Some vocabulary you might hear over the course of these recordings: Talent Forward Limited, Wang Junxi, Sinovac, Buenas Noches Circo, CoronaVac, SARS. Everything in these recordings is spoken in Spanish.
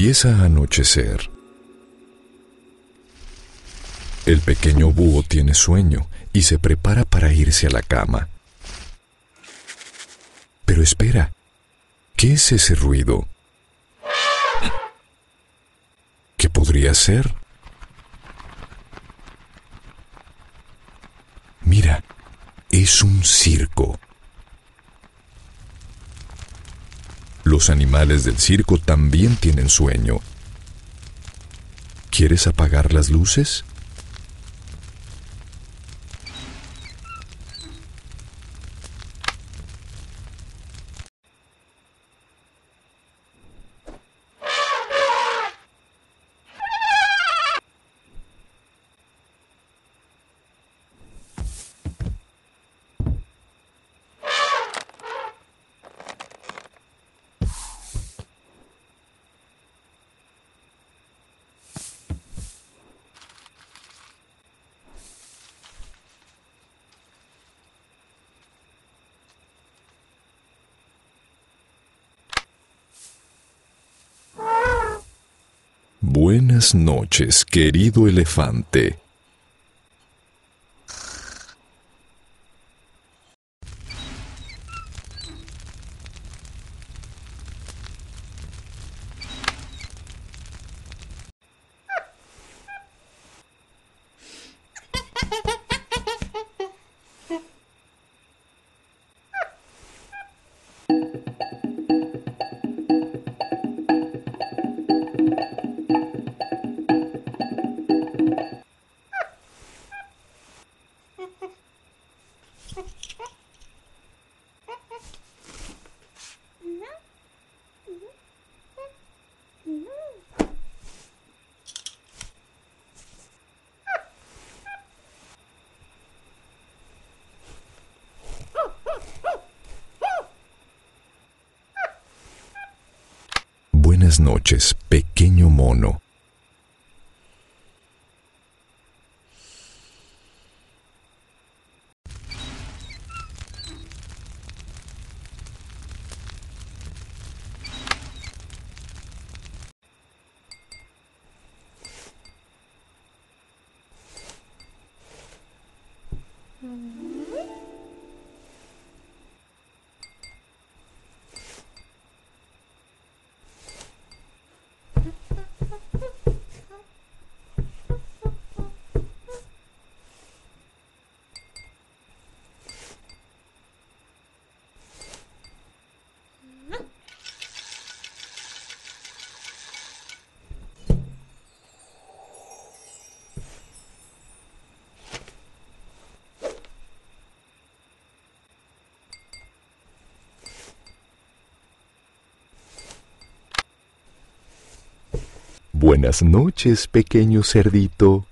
Empieza a anochecer. El pequeño búho tiene sueño y se prepara para irse a la cama. Pero espera, ¿qué es ese ruido? ¿Qué podría ser? Mira, es un circo. Los animales del circo también tienen sueño. ¿Quieres apagar las luces? Buenas noches, querido elefante. Buenas noches, pequeño mono. Buenas noches, pequeño cerdito.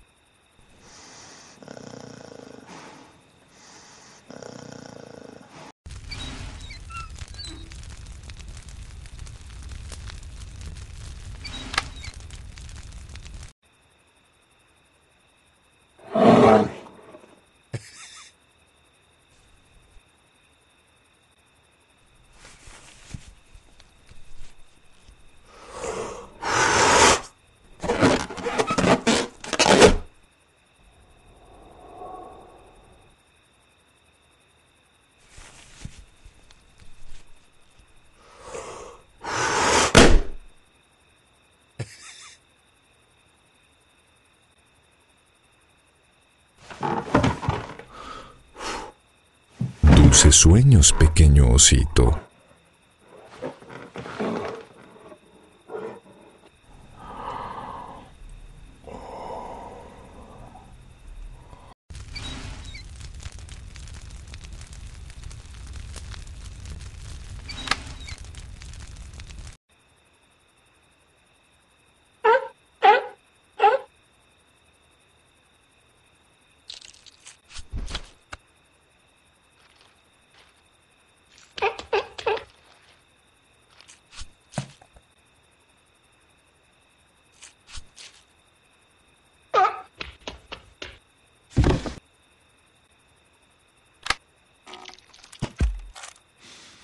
Dulces sueños, pequeño osito.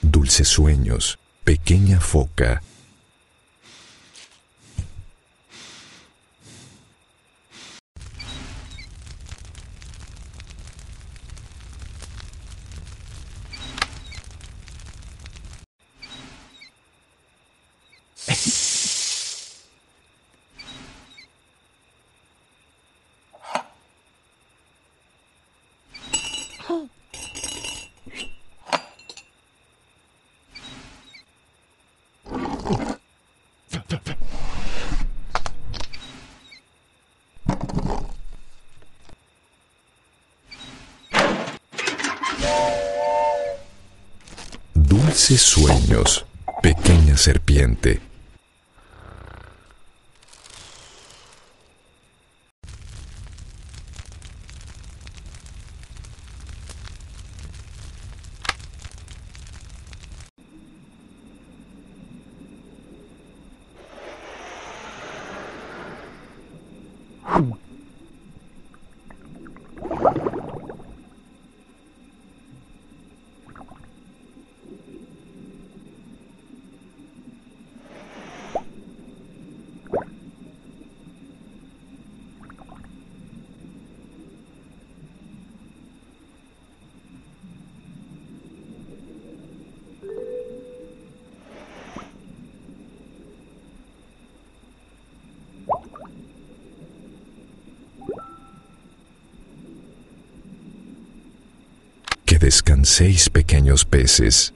Dulces sueños, pequeña foca. Dulces sueños, pequeña serpiente. Descanséis, pequeños peces.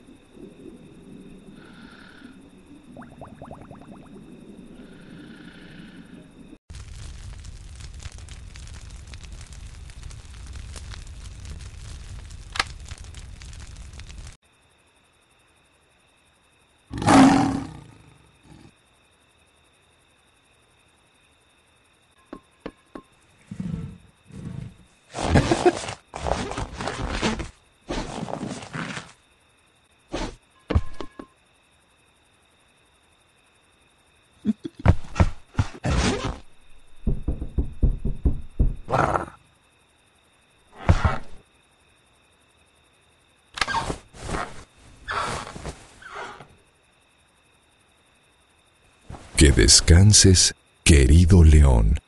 Que descanses, querido león.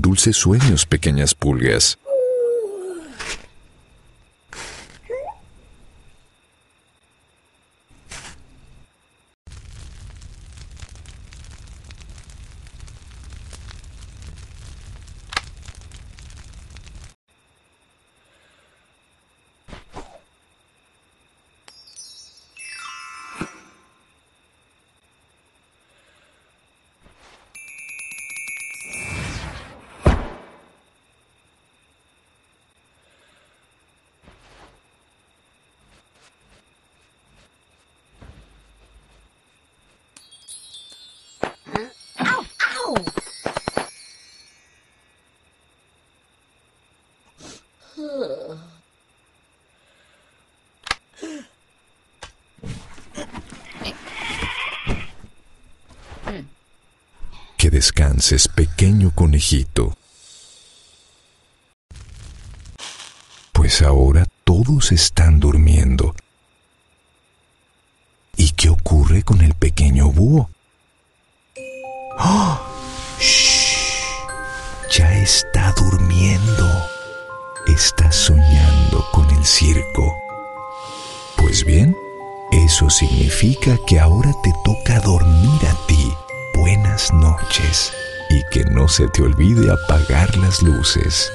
Dulces sueños, pequeñas pulgas. Que descanses, pequeño conejito. Pues ahora todos están durmiendo. ¿Y qué ocurre con el pequeño búho? ¡Oh! ¡Shh! Ya está durmiendo. Está soñando con el circo. Pues bien, eso significa que ahora te toca dormir a ti. Buenas noches. y que no se te olvide apagar las luces.